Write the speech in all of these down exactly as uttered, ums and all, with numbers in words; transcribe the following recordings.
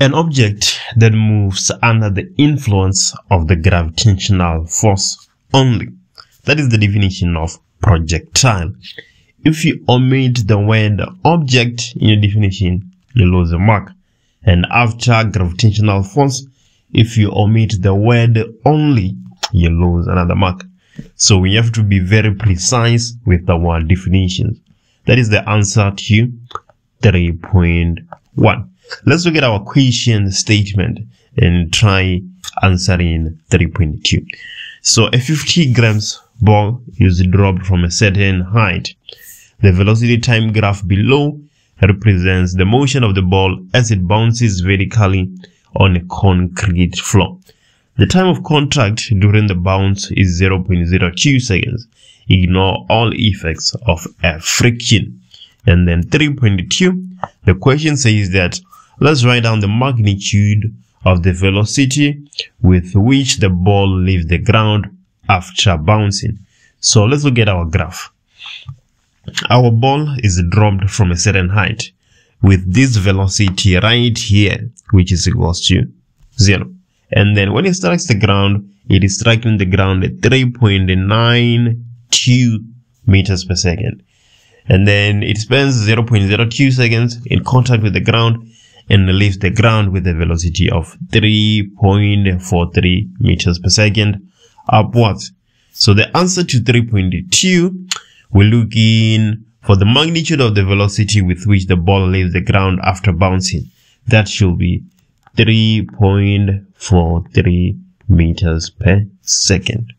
An object that moves under the influence of the gravitational force only. That is the definition of projectile. If you omit the word object in your definition, you lose the mark. And after gravitational force, if you omit the word only, you lose another mark. So we have to be very precise with our definitions. That is the answer to three point one. Let's look at our question statement and try answering three point two. So a fifty grams ball is dropped from a certain height. The velocity time graph below represents the motion of the ball as it bounces vertically on a concrete floor. The time of contact during the bounce is zero point zero two seconds. Ignore all effects of air friction. And then three point two, the question says that let's write down the magnitude of the velocity with which the ball leaves the ground after bouncing. So let's look at our graph. Our ball is dropped from a certain height with this velocity right here, which is equals to zero. And then when it strikes the ground, it is striking the ground at three point nine two meters per second. And then it spends zero point zero two seconds in contact with the ground and leaves the ground with a velocity of three point four three meters per second upwards. So the answer to three point two, we're looking for the magnitude of the velocity with which the ball leaves the ground after bouncing. That should be three point four three meters per second.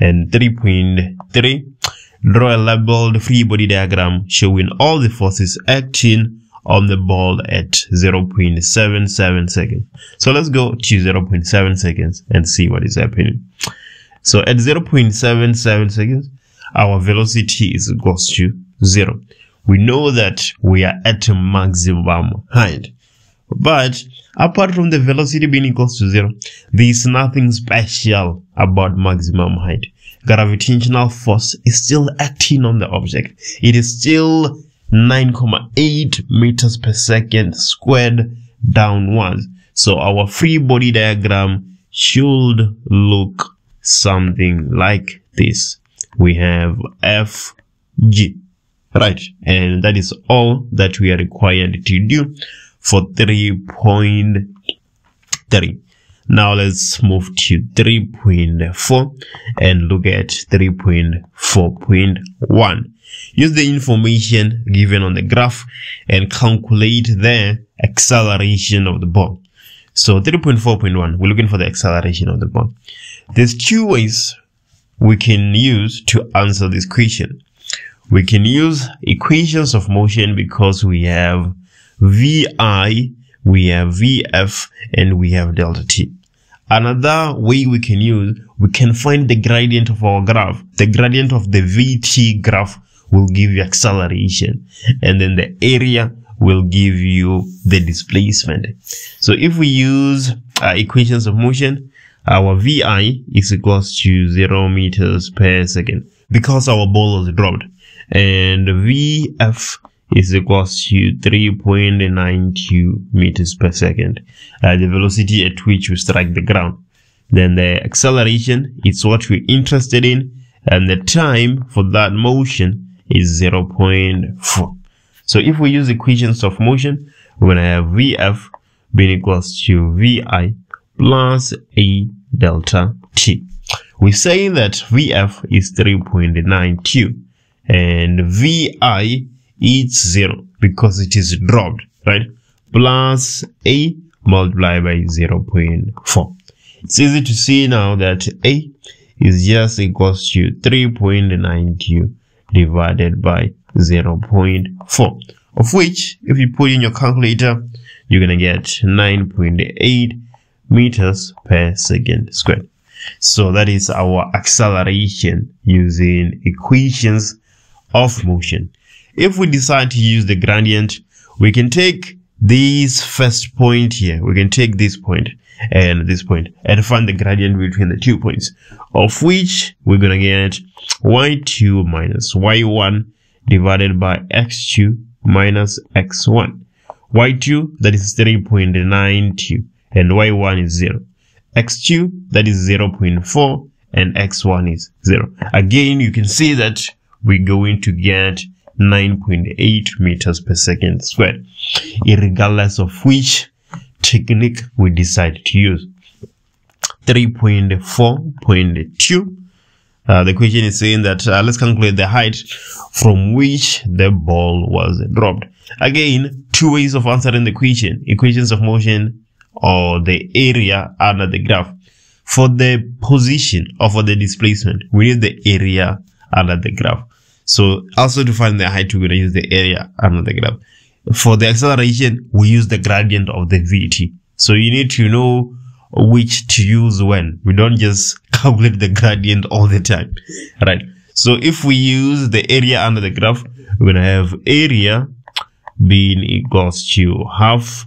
And three point three, draw a labeled free body diagram showing all the forces acting on the ball at zero point seven seven seconds. So let's go to zero point seven seconds and see what is happening. So at zero point seven seven seconds, our velocity is equals to zero. We know that we are at a maximum height. But apart from the velocity being equals to zero, there is nothing special about maximum height. Gravitational force is still acting on the object. It is still nine point eight meters per second squared downwards. So our free body diagram should look something like this. We have F G, right? And that is all that we are required to do for three point three. Now let's move to three point four and look at three point four point one. Use the information given on the graph and calculate the acceleration of the ball. So three point four point one, we're looking for the acceleration of the ball. There's two ways we can use to answer this question. We can use equations of motion because we have V I, we have V F, and we have delta T. Another way we can use, we can find the gradient of our graph. The gradient of the V T graph will give you acceleration, and then the area will give you the displacement. So if we use uh, equations of motion, our V I is equals to zero meters per second because our ball was dropped, and V F is equals to three point nine two meters per second, uh, the velocity at which we strike the ground. Then the acceleration is what we're interested in, and the time for that motion is zero point four. So if we use equations of motion, we're going to have V F being equals to V I plus A delta T. We say that V F is three point nine two and V I it's zero because it is dropped, right? Plus A multiplied by zero point four. It's easy to see now that A is just equals to three point nine two divided by zero point four, of which if you put in your calculator, you're going to get nine point eight meters per second squared. So that is our acceleration using equations of motion. If we decide to use the gradient, we can take this first point here. We can take this point and this point and find the gradient between the two points, of which we're going to get y two minus y one divided by x two minus x one, y two, that is three point nine two, and y one is zero. x two, that is zero point four, and x one is zero. Again, you can see that we're going to get nine point eight meters per second squared, regardless of which technique we decide to use. three point four point two. Uh, the question is saying that uh, let's calculate the height from which the ball was dropped. Again, two ways of answering the question: equations of motion or the area under the graph. For the position or for the displacement, we need the area under the graph. So also to find the height, we're going to use the area under the graph. For the acceleration, we use the gradient of the vt. So you need to know which to use when. We don't just calculate the gradient all the time, right? So if we use the area under the graph, we're going to have area being equals to half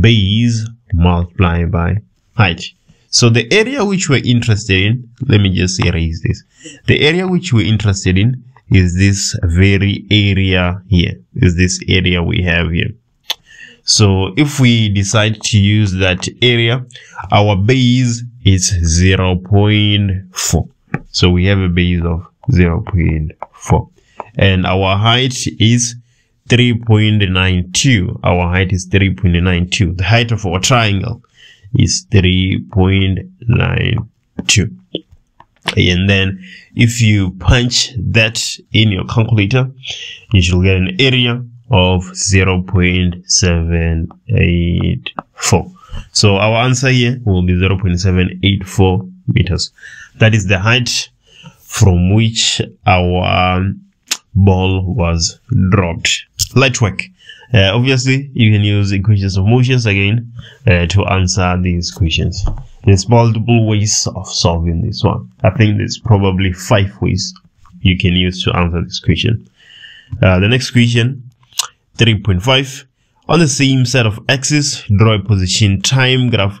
base multiplied by height. So the area which we're interested in, let me just erase this. The area which we're interested in is this very area here, is this area we have here. So if we decide to use that area, our base is zero point four. So we have a base of zero point four. And our height is three point nine two. Our height is three point nine two. The height of our triangle is three point nine two. And then if you punch that in your calculator, you should get an area of zero point seven eight four. So our answer here will be zero point seven eight four meters. That is the height from which our ball was dropped. Light work. Uh, obviously, you can use equations of motions again uh, to answer these questions. There's multiple ways of solving this one. I think there's probably five ways you can use to answer this question. Uh, the next question, three point five. On the same set of axes, draw a position time graph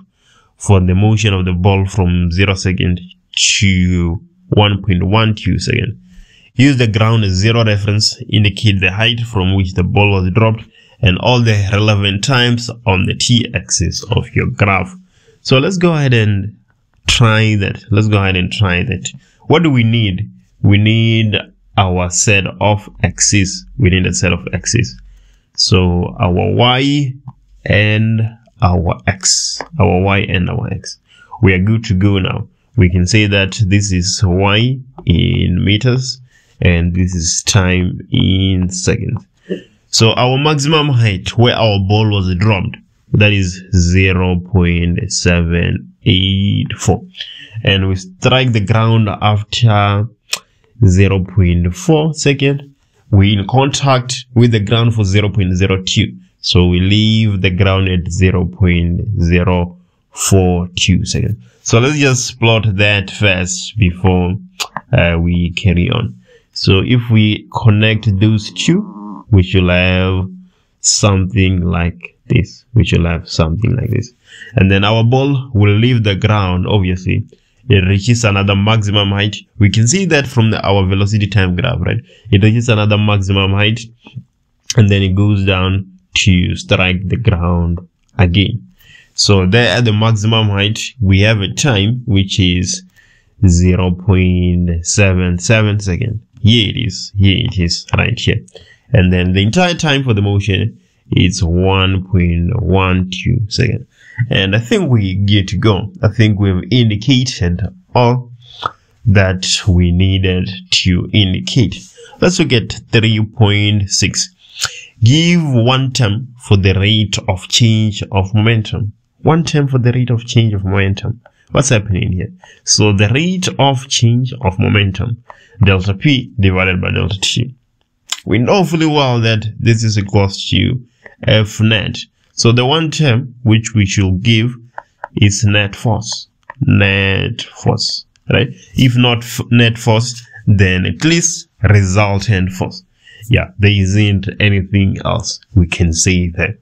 for the motion of the ball from zero second to one point one two seconds. Use the ground zero reference, indicate the height from which the ball was dropped and all the relevant times on the t-axis of your graph. So let's go ahead and try that. Let's go ahead and try that. What do we need? We need our set of axes. We need a set of axes. So our y and our x. Our y and our x. We are good to go now. We can say that this is y in meters and this is time in seconds. So our maximum height where our ball was dropped, that is zero point seven eight four, and we strike the ground after zero point four seconds. We're in contact with the ground for zero point zero two, so we leave the ground at zero point zero four two seconds. So let's just plot that first before uh, we carry on. So if we connect those two, we should have something like this. We should have something like this, and then our ball will leave the ground. Obviously, it reaches another maximum height. We can see that from the, our velocity time graph, right? It reaches another maximum height, and then it goes down to strike the ground again. So there at the maximum height, we have a time which is zero point seven seven seconds. Here it is. Here it is, right here. And then the entire time for the motion, it's one point one two seconds. And I think we're good to go. I think we've indicated all that we needed to indicate. Let's look at three point six. Give one term for the rate of change of momentum. One term for the rate of change of momentum. What's happening here? So the rate of change of momentum, delta P divided by delta T. We know fully well that this is equals to F net. So the one term which we should give is net force. Net force, right? If not net force, then at least resultant force. Yeah, there isn't anything else we can say there.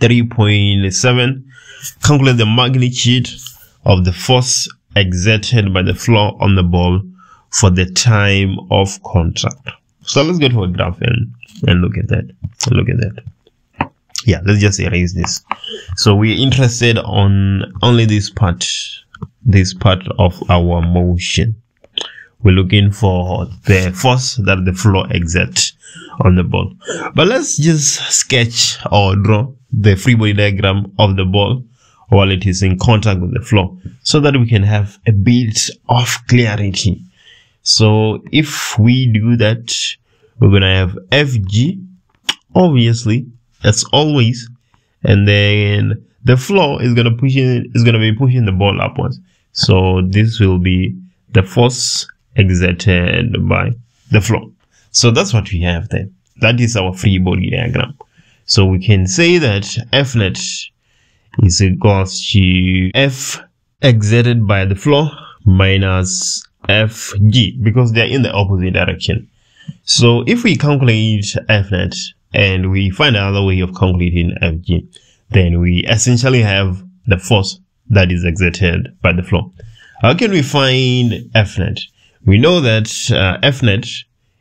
three point seven. Calculate the magnitude of the force exerted by the floor on the ball for the time of contact. So let's go to a graph and, and look at that. Look at that. yeah, let's just erase this. So we're interested on only this part, this part of our motion. We're looking for the force that the flow exerts on the ball. But let's just sketch or draw the free body diagram of the ball while it is in contact with the floor, so that we can have a bit of clarity. So if we do that, we're gonna have F G, obviously, as always, and then the floor is gonna push in, is gonna be pushing the ball upwards. So this will be the force exerted by the floor. So that's what we have then. That is our free body diagram. So we can say that F net is equals to F exerted by the floor minus F G, because they are in the opposite direction. So if we calculate F net and we find another way of calculating F G, then we essentially have the force that is exerted by the floor. How can we find F net? We know that uh, F net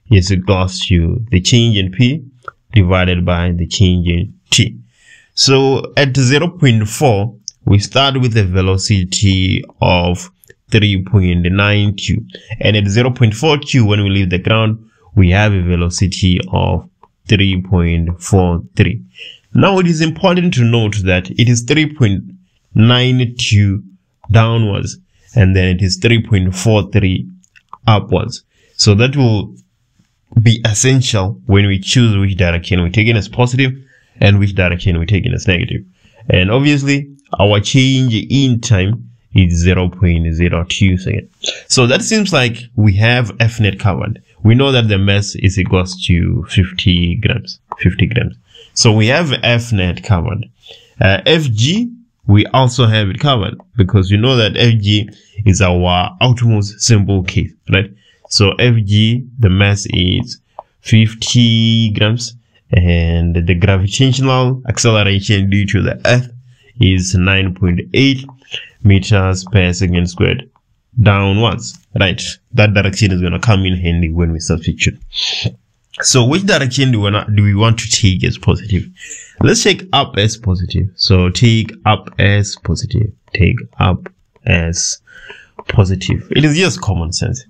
is equals to the change in P divided by the change in T. So at zero point four, we start with a velocity of three point nine two, and at zero point four two, when we leave the ground, we have a velocity of three point four three. Now it is important to note that it is three point nine two downwards, and then it is three point four three upwards. So that will be essential when we choose which direction we take in as positive and which direction we take in as negative. And obviously our change in time is zero point zero two seconds. So that seems like we have F net covered. We know that the mass is equals to fifty grams, fifty grams. So we have F net covered. Uh, F G, we also have it covered, because you know that F G is our outermost simple case, right? So F G, the mass is fifty grams, and the gravitational acceleration due to the earth is nine point eight meters per second squared downwards, right? That direction is going to come in handy when we substitute. So which direction do we, not, do we want to take as positive? Let's take up as positive. So take up as positive, take up as positive. It is just common sense.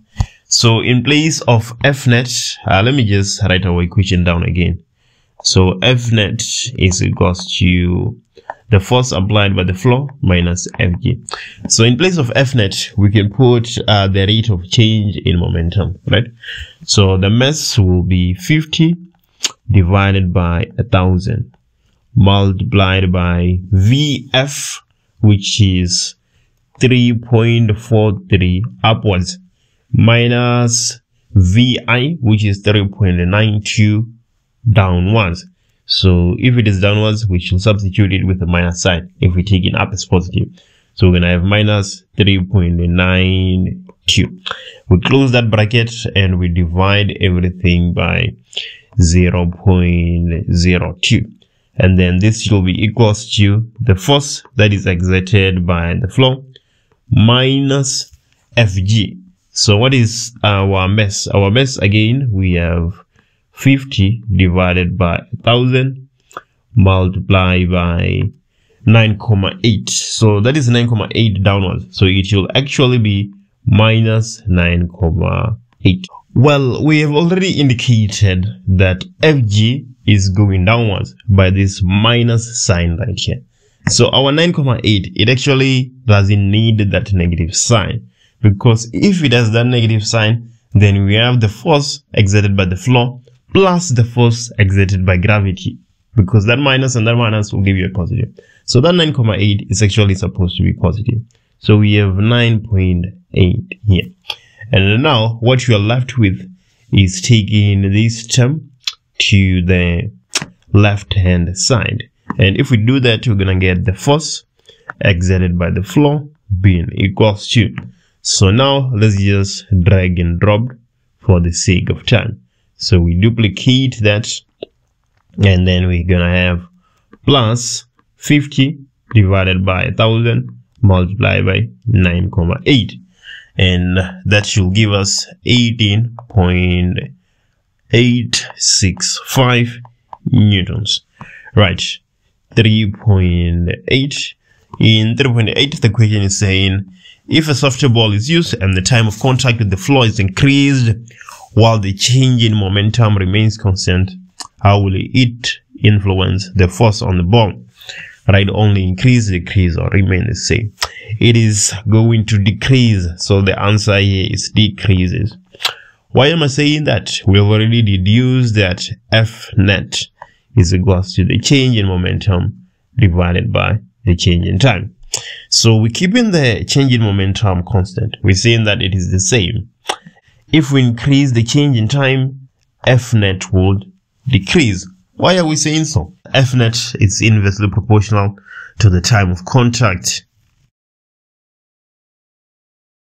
So in place of F net, uh, let me just write our equation down again. So F net is equals to the force applied by the floor minus F G. So in place of F net, we can put uh, the rate of change in momentum, right? So the mass will be fifty divided by one thousand multiplied by V F, which is three point four three upwards, minus V I, which is three point nine two downwards. So if it is downwards, we should substitute it with a minus sign if we take it up as positive. So we're gonna have minus three point nine two. We close that bracket and we divide everything by zero point zero two, and then this will be equals to the force that is exerted by the flow minus F G. So what is our mass? Our mass, again, we have fifty divided by one thousand multiplied by nine point eight. So that is nine point eight downwards. So it will actually be minus nine point eight. Well, we have already indicated that F G is going downwards by this minus sign right here. So our nine point eight, it actually doesn't need that negative sign, because if it has that negative sign, then we have the force exerted by the floor plus the force exerted by gravity, because that minus and that minus will give you a positive. So that nine point eight is actually supposed to be positive. So we have nine point eight here. And now what you are left with is taking this term to the left-hand side. And if we do that, we're gonna get the force exerted by the floor being equals to. So now let's just drag and drop for the sake of time. So we duplicate that, and then we're gonna have plus fifty divided by one thousand multiplied by nine point eight, and that should give us eighteen point eight six five newtons, right? three point eight. In three point eight, the question is saying, if a softer ball is used and the time of contact with the floor is increased while the change in momentum remains constant, how will it influence the force on the ball? Right, only increase, decrease, or remain the same. It is going to decrease, so the answer here is decreases. Why am I saying that? We've already deduced that F net is equals to the change in momentum divided by the change in time. So we're keeping the change in momentum constant. We're saying that it is the same. If we increase the change in time, F net would decrease. Why are we saying so? F net is inversely proportional to the time of contact